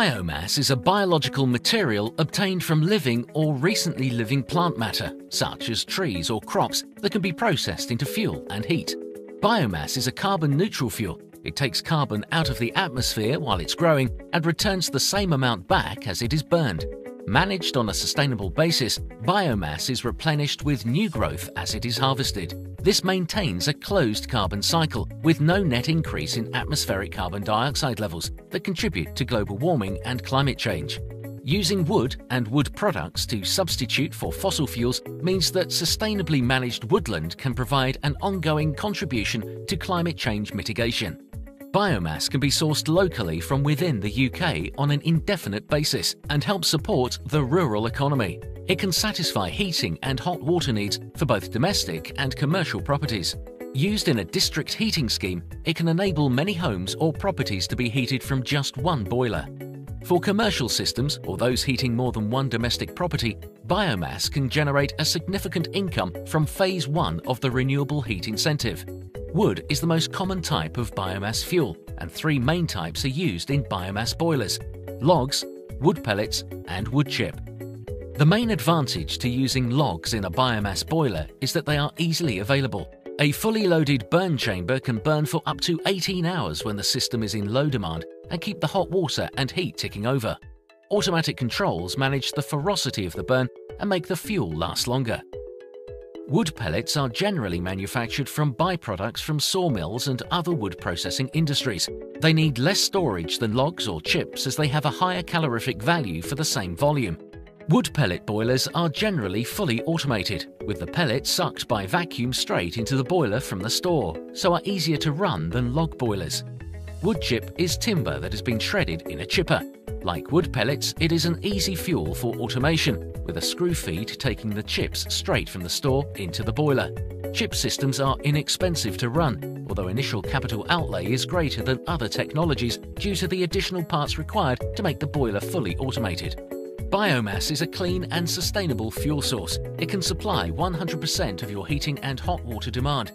Biomass is a biological material obtained from living or recently living plant matter, such as trees or crops, that can be processed into fuel and heat. Biomass is a carbon-neutral fuel. It takes carbon out of the atmosphere while it's growing and returns the same amount back as it is burned. Managed on a sustainable basis, biomass is replenished with new growth as it is harvested. This maintains a closed carbon cycle with no net increase in atmospheric carbon dioxide levels that contribute to global warming and climate change. Using wood and wood products to substitute for fossil fuels means that sustainably managed woodland can provide an ongoing contribution to climate change mitigation. Biomass can be sourced locally from within the UK on an indefinite basis and help support the rural economy. It can satisfy heating and hot water needs for both domestic and commercial properties. Used in a district heating scheme, it can enable many homes or properties to be heated from just one boiler. For commercial systems or those heating more than one domestic property, biomass can generate a significant income from Phase 1 of the Renewable Heat Incentive. Wood is the most common type of biomass fuel, and three main types are used in biomass boilers: logs, wood pellets, and wood chip. The main advantage to using logs in a biomass boiler is that they are easily available. A fully loaded burn chamber can burn for up to 18 hours when the system is in low demand and keep the hot water and heat ticking over. Automatic controls manage the ferocity of the burn and make the fuel last longer. Wood pellets are generally manufactured from byproducts from sawmills and other wood processing industries. They need less storage than logs or chips as they have a higher calorific value for the same volume. Wood pellet boilers are generally fully automated, with the pellet sucked by vacuum straight into the boiler from the store, so are easier to run than log boilers. Wood chip is timber that has been shredded in a chipper. Like wood pellets, it is an easy fuel for automation, with a screw feed taking the chips straight from the store into the boiler. Chip systems are inexpensive to run, although initial capital outlay is greater than other technologies due to the additional parts required to make the boiler fully automated. Biomass is a clean and sustainable fuel source. It can supply 100% of your heating and hot water demand.